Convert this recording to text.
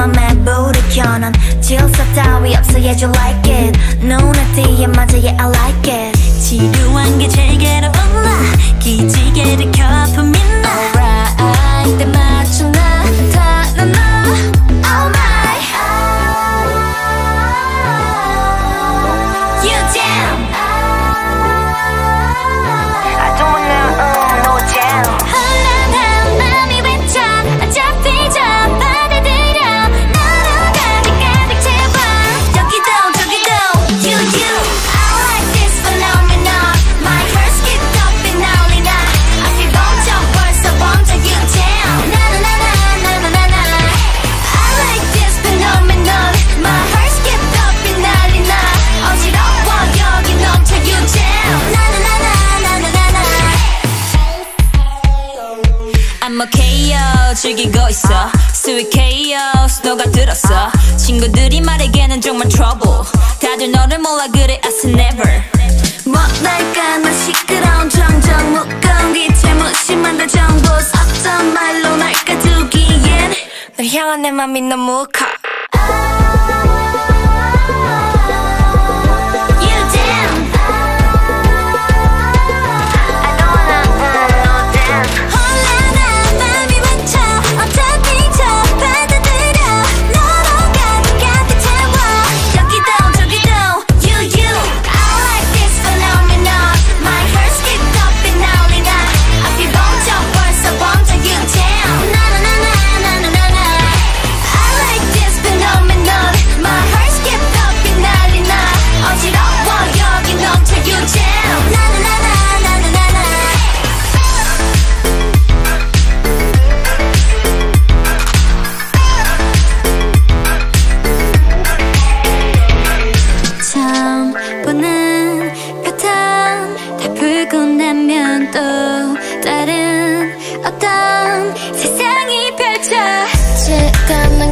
맘에 불을 켜는 질서 따위 없어야지 like it 눈에 띄게 맞아 yeah I like it 지루한 게 제게로 올라 기지개를 켜 품이 나 alright 때 맞춰 나타나 너 oh my oh you jam oh I don't wanna no jam 즐기고 있어 Sweet chaos 너가 들었어 친구들이 말에게는 정말 trouble 다들 너를 몰라 그래 I said never 뭐랄까 난 시끄러운 정적 무거운 기체 무심한 대정보 섞던 말로 날 가두기엔 널 향한 내 맘이 너무 커 다른 어떤 세상이 펼쳐